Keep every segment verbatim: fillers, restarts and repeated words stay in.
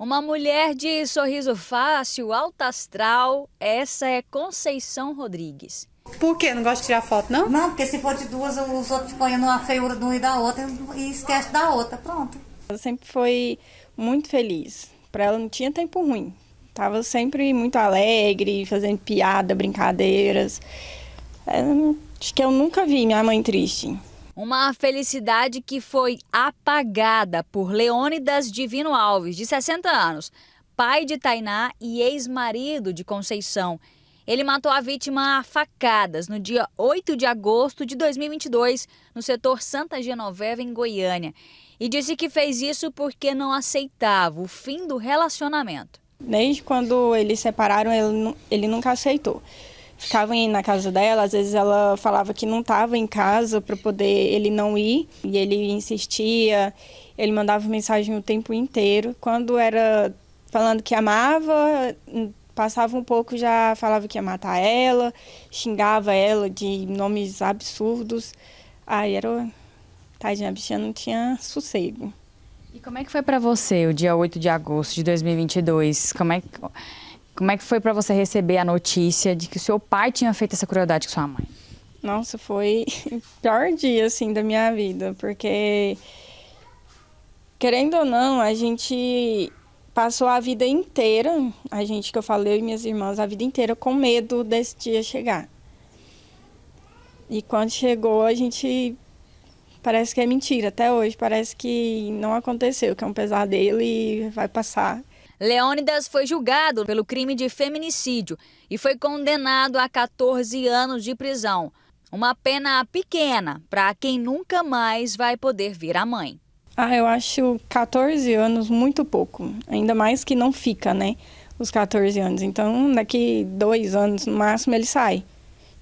Uma mulher de sorriso fácil, alta astral, essa é Conceição Rodrigues. Por quê? Não gosta de tirar foto, não? Não, porque se for de duas, os outros põem numa feiura de uma e da outra e esquece da outra, pronto. Ela sempre foi muito feliz, para ela não tinha tempo ruim. Tava sempre muito alegre, fazendo piada, brincadeiras. É, acho que eu nunca vi minha mãe triste. Uma felicidade que foi apagada por Leônidas Divino Alves, de sessenta anos, pai de Tainá e ex-marido de Conceição. Ele matou a vítima a facadas no dia oito de agosto de dois mil e vinte e dois, no setor Santa Genoveva, em Goiânia. E disse que fez isso porque não aceitava o fim do relacionamento. Desde quando eles separaram, ele, ele nunca aceitou. Ficava na casa dela, às vezes ela falava que não estava em casa para poder ele não ir. E ele insistia, ele mandava mensagem o tempo inteiro. Quando era falando que amava, passava um pouco, já falava que ia matar ela, xingava ela de nomes absurdos. Aí era... Tadinha, a bichinha não tinha sossego. E como é que foi para você o dia oito de agosto de dois mil e vinte e dois? Como é que... Como é que foi para você receber a notícia de que o seu pai tinha feito essa crueldade com sua mãe? Nossa, foi o pior dia, assim, da minha vida, porque, querendo ou não, a gente passou a vida inteira, a gente que eu falei, eu e minhas irmãs, a vida inteira com medo desse dia chegar. E quando chegou, a gente... Parece que é mentira, até hoje, parece que não aconteceu, que é um pesadelo e vai passar. Leônidas foi julgado pelo crime de feminicídio e foi condenado a quatorze anos de prisão. Uma pena pequena para quem nunca mais vai poder vir a mãe. Ah, eu acho quatorze anos muito pouco, ainda mais que não fica, né, os quatorze anos. Então, daqui dois anos, no máximo, ele sai.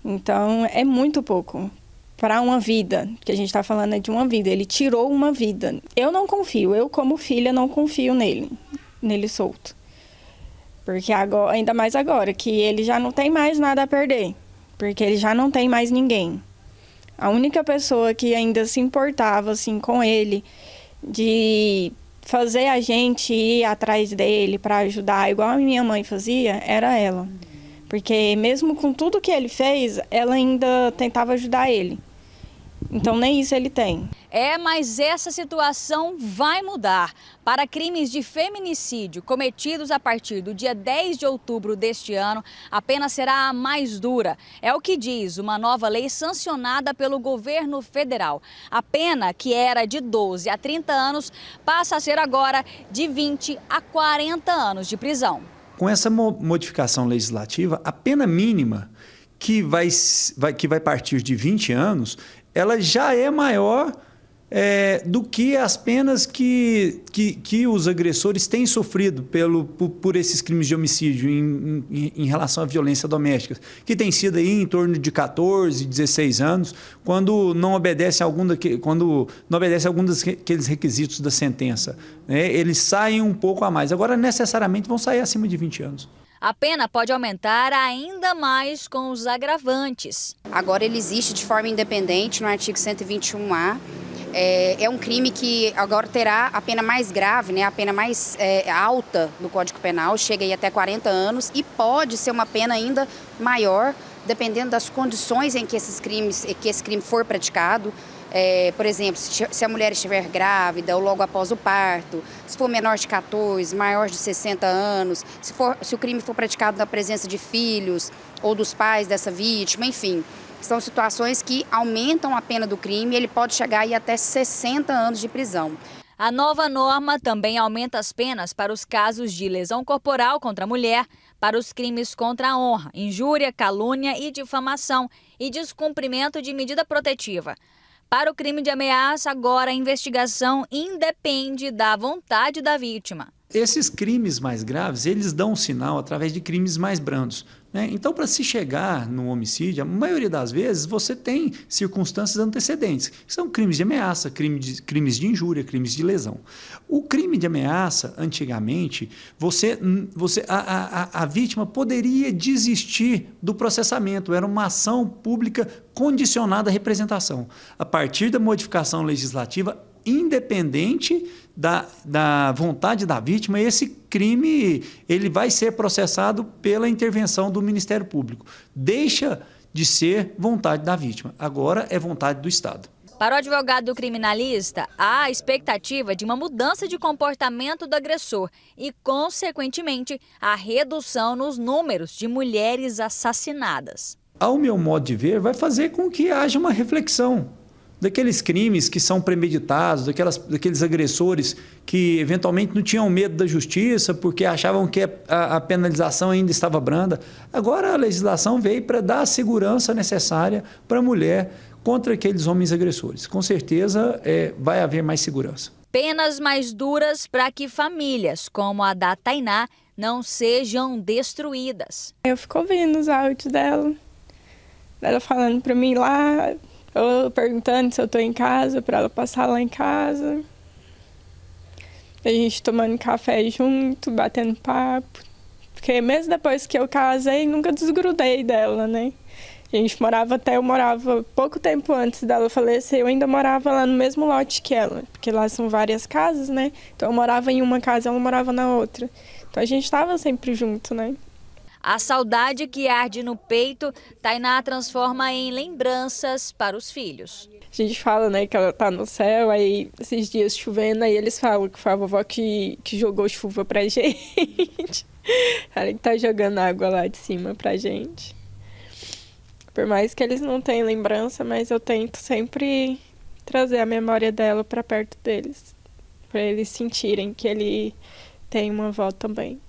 Então, é muito pouco para uma vida, que a gente está falando é de uma vida. Ele tirou uma vida. Eu não confio, eu como filha não confio nele. nele solto, porque agora, ainda mais agora, que ele já não tem mais nada a perder, porque ele já não tem mais ninguém. A única pessoa que ainda se importava, assim, com ele, de fazer a gente ir atrás dele para ajudar, igual a minha mãe fazia, era ela. Porque mesmo com tudo que ele fez, ela ainda tentava ajudar ele. Então nem isso ele tem. É, mas essa situação vai mudar. Para crimes de feminicídio cometidos a partir do dia dez de outubro deste ano, a pena será a mais dura. É o que diz uma nova lei sancionada pelo governo federal. A pena, que era de doze a trinta anos, passa a ser agora de vinte a quarenta anos de prisão. Com essa modificação legislativa, a pena mínima, que vai, vai, que vai partir de vinte anos... ela já é maior é, do que as penas que, que, que os agressores têm sofrido pelo, por, por esses crimes de homicídio em, em, em relação à violência doméstica, que tem sido aí em torno de quatorze, dezesseis anos, quando não obedece a algum, daque, quando não obedece a algum daqueles requisitos da sentença, né? Eles saem um pouco a mais, agora necessariamente vão sair acima de vinte anos. A pena pode aumentar ainda mais com os agravantes. Agora ele existe de forma independente no artigo cento e vinte e um A. É, é um crime que agora terá a pena mais grave, né, a pena mais é, alta do Código Penal, chega aí até quarenta anos e pode ser uma pena ainda maior, dependendo das condições em que, esses crimes, que esse crime for praticado. É, por exemplo, se a mulher estiver grávida ou logo após o parto, se for menor de quatorze, maior de sessenta anos, se, for, se o crime for praticado na presença de filhos ou dos pais dessa vítima, enfim, são situações que aumentam a pena do crime e ele pode chegar aí até sessenta anos de prisão. A nova norma também aumenta as penas para os casos de lesão corporal contra a mulher, para os crimes contra a honra, injúria, calúnia e difamação e descumprimento de medida protetiva. Para o crime de ameaça, agora a investigação independe da vontade da vítima. Esses crimes mais graves, eles dão um sinal através de crimes mais brandos, né? Então, para se chegar no homicídio, a maioria das vezes você tem circunstâncias antecedentes, que são crimes de ameaça, crime de, crimes de injúria, crimes de lesão. O crime de ameaça, antigamente, você, você, a, a, a vítima poderia desistir do processamento, era uma ação pública condicionada à representação. A partir da modificação legislativa, independente da, da vontade da vítima, esse crime ele vai ser processado pela intervenção do Ministério Público. Deixa de ser vontade da vítima, agora é vontade do Estado. Para o advogado do criminalista, há a expectativa de uma mudança de comportamento do agressor e, consequentemente, a redução nos números de mulheres assassinadas. Ao meu modo de ver, vai fazer com que haja uma reflexão daqueles crimes que são premeditados, daquelas, daqueles agressores que eventualmente não tinham medo da justiça porque achavam que a, a penalização ainda estava branda. Agora a legislação veio para dar a segurança necessária para a mulher contra aqueles homens agressores. Com certeza é, vai haver mais segurança. Penas mais duras para que famílias como a da Tainá não sejam destruídas. Eu fico ouvindo os áudios dela, dela falando para mim lá, eu perguntando se eu estou em casa, para ela passar lá em casa. A gente tomando café junto, batendo papo. Porque mesmo depois que eu casei, nunca desgrudei dela, né? A gente morava até, eu morava pouco tempo antes dela falecer, eu ainda morava lá no mesmo lote que ela. Porque lá são várias casas, né? Então eu morava em uma casa, ela morava na outra. Então a gente estava sempre junto, né? A saudade que arde no peito, Tainá transforma em lembranças para os filhos. A gente fala, né, que ela tá no céu, aí esses dias chovendo, aí eles falam que foi a vovó que, que jogou chuva pra gente. Ela que tá jogando água lá de cima pra gente. Por mais que eles não tenham lembrança, mas eu tento sempre trazer a memória dela pra perto deles. Pra eles sentirem que ele tem uma avó também.